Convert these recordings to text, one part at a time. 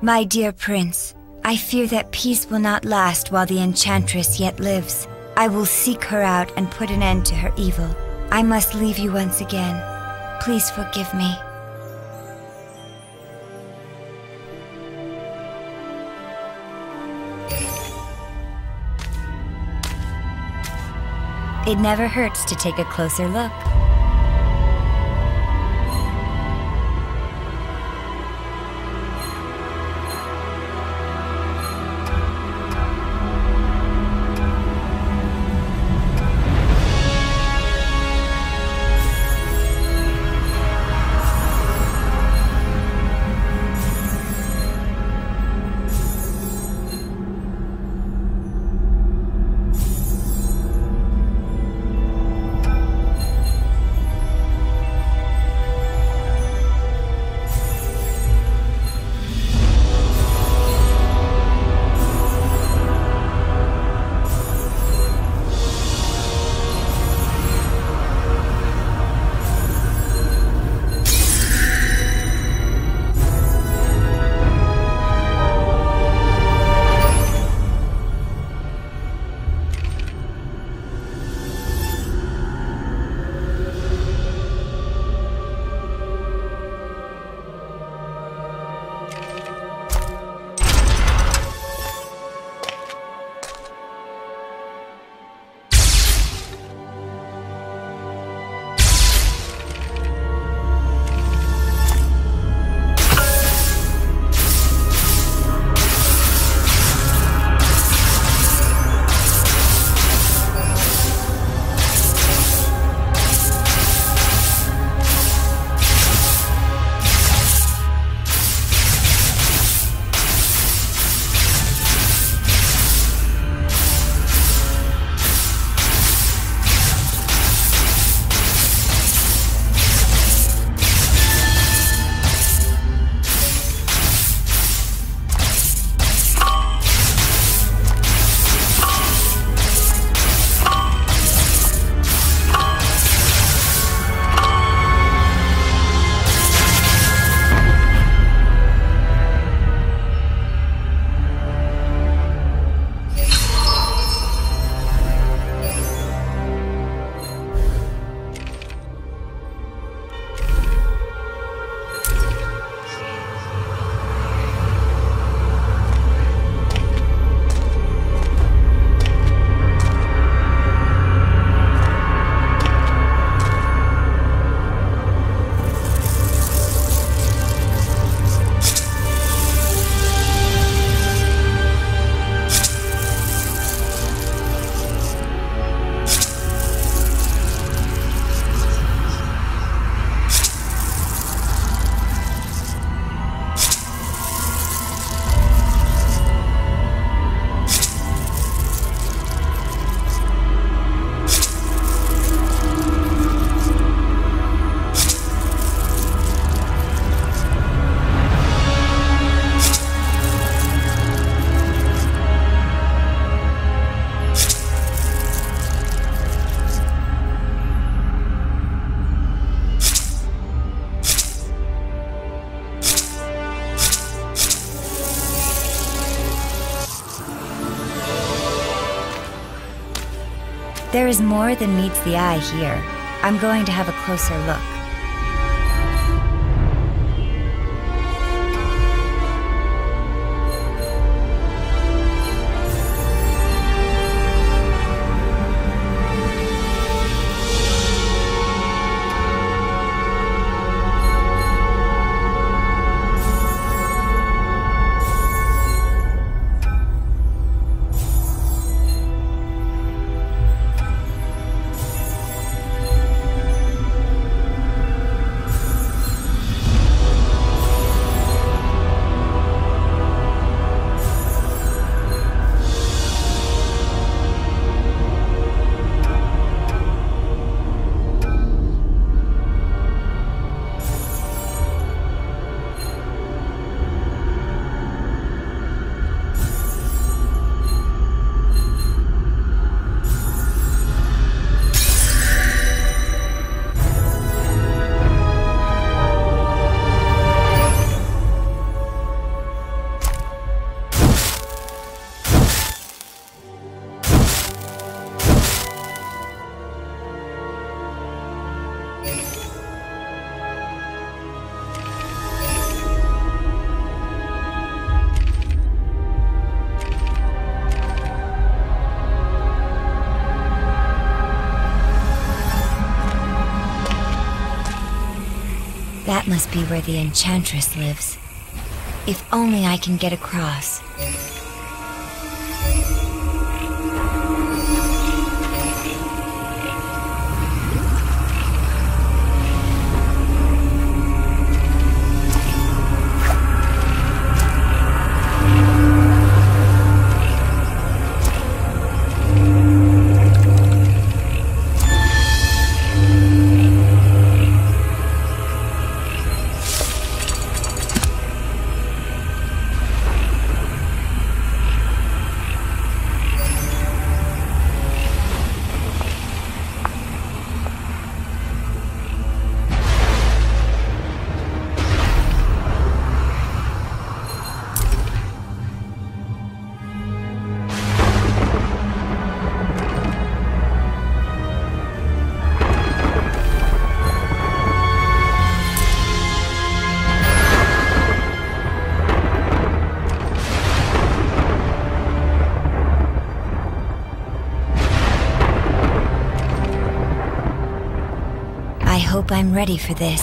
My dear prince, I fear that peace will not last while the enchantress yet lives. I will seek her out and put an end to her evil. I must leave you once again. Please forgive me. It never hurts to take a closer look. There is more than meets the eye here. I'm going to have a closer look. That must be where the Enchantress lives. If only I can get across. I hope I'm ready for this.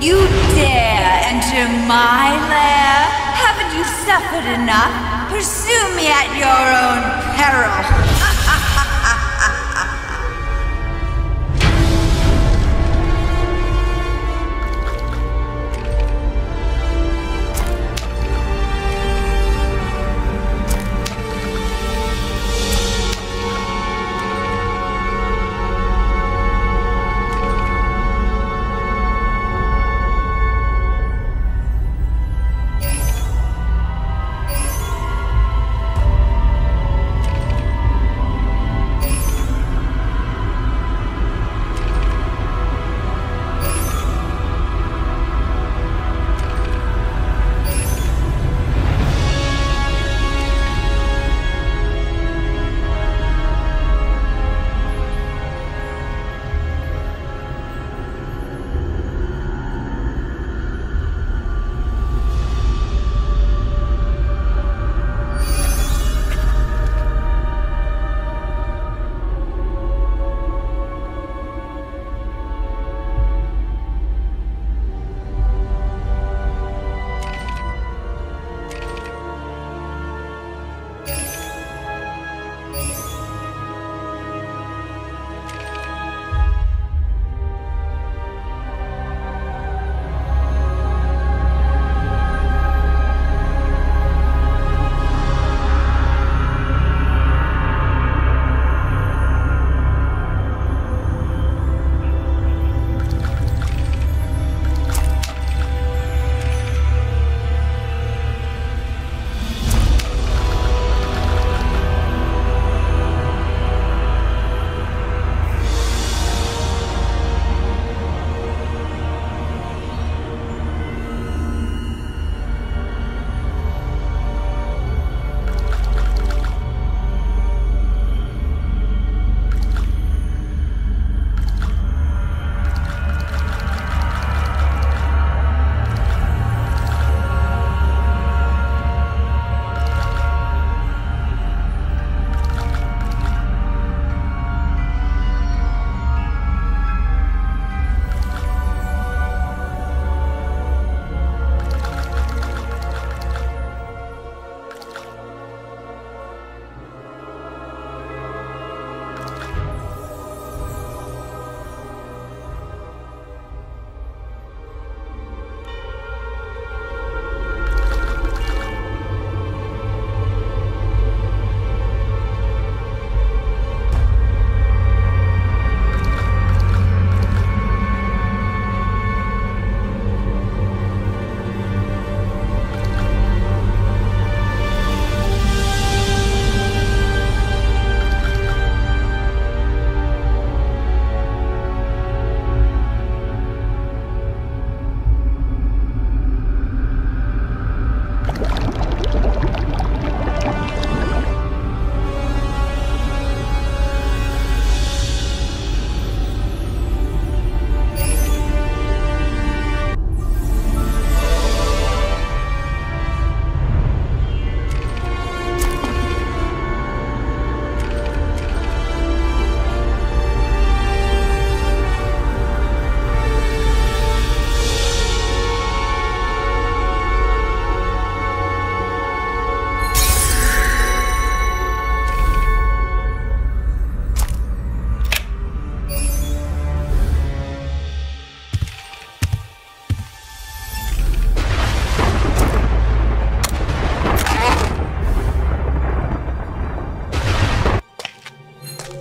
You dare enter my lair? Haven't you suffered enough? Pursue me at your own peril.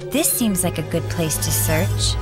This seems like a good place to search.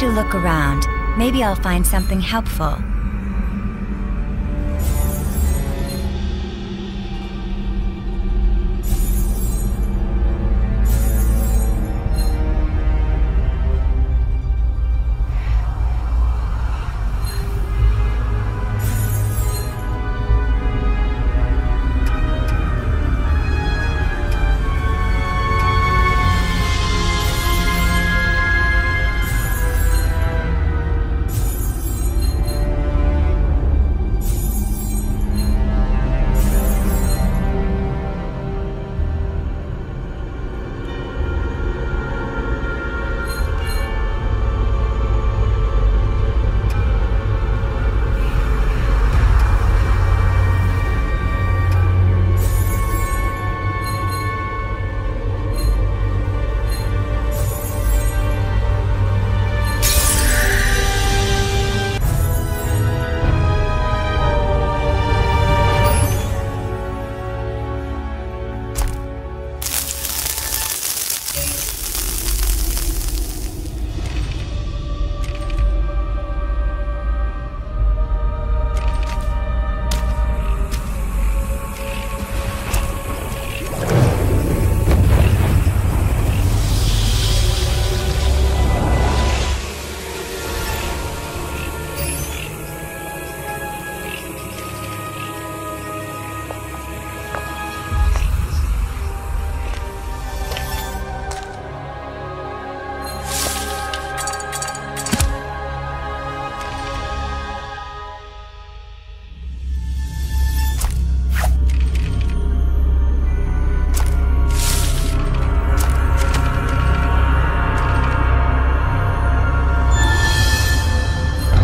To look around. Maybe I'll find something helpful.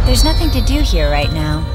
There's nothing to do here right now.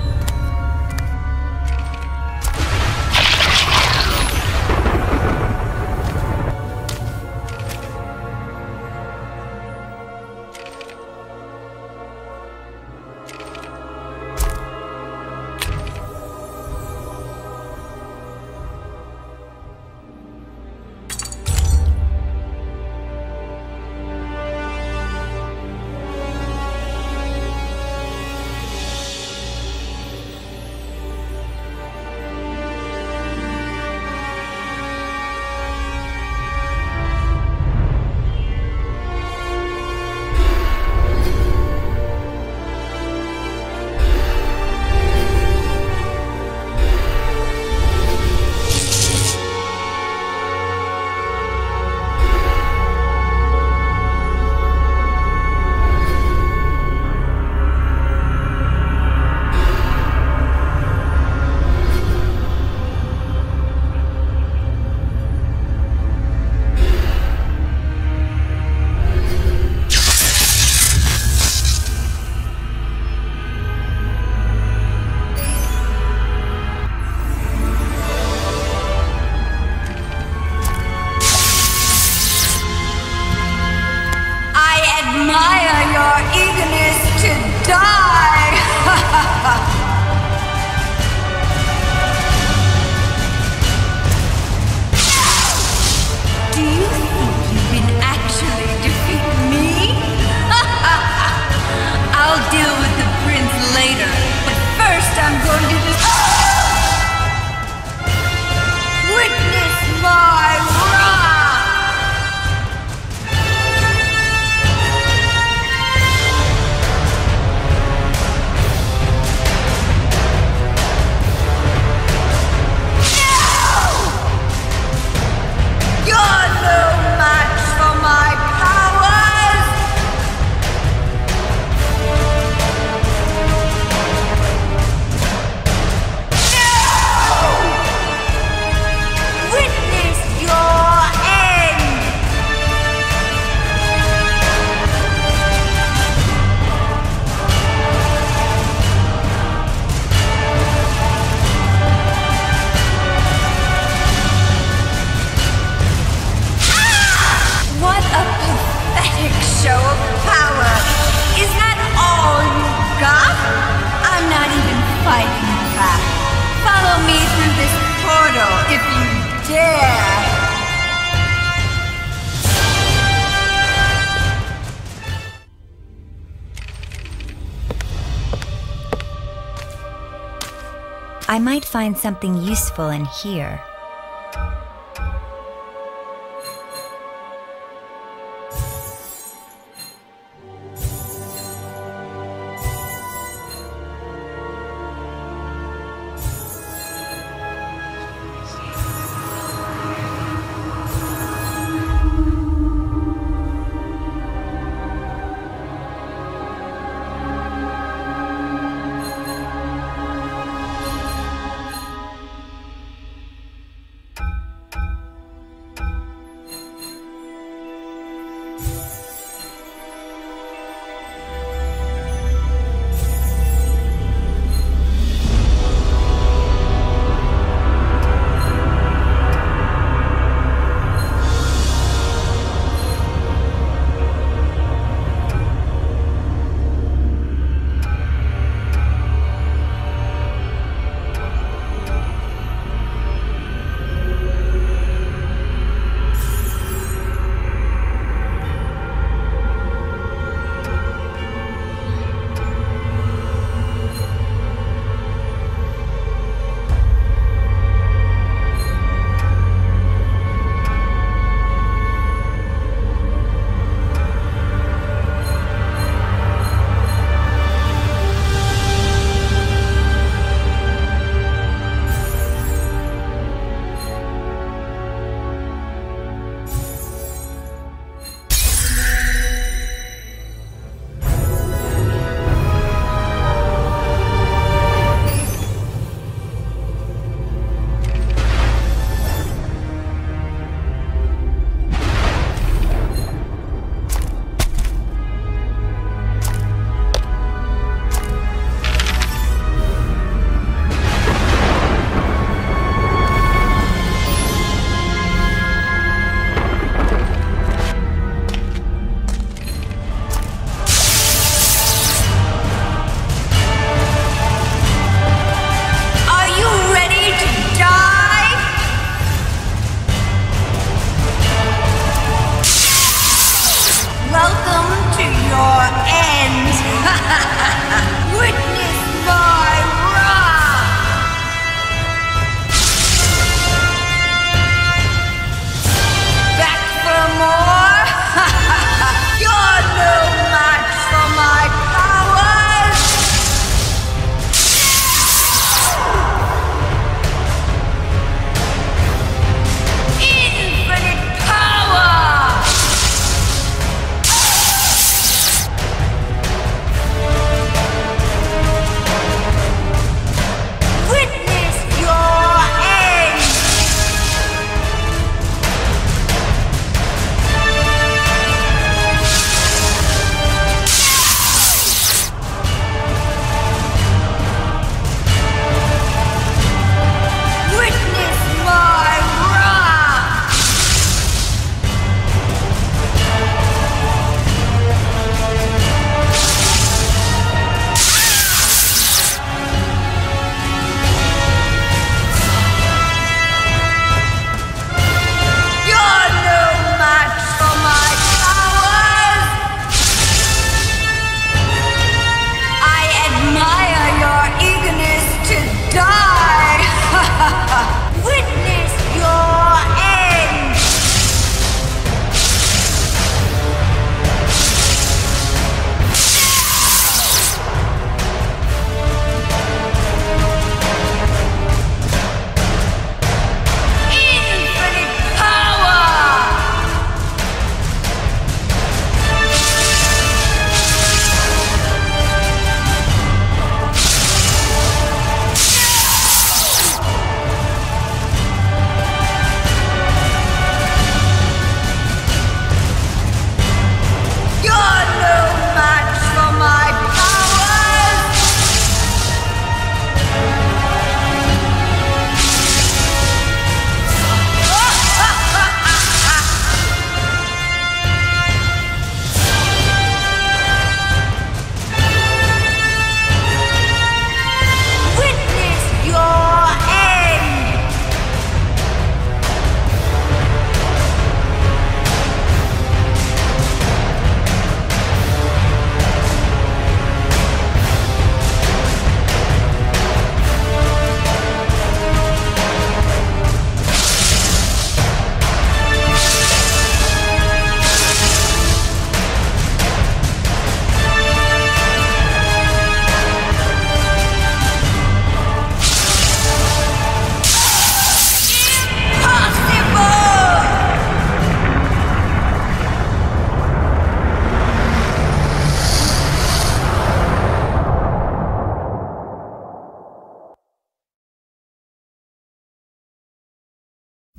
I might find something useful in here.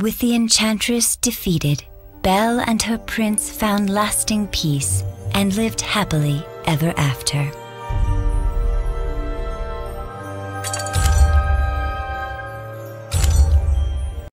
With the enchantress defeated, Belle and her prince found lasting peace and lived happily ever after.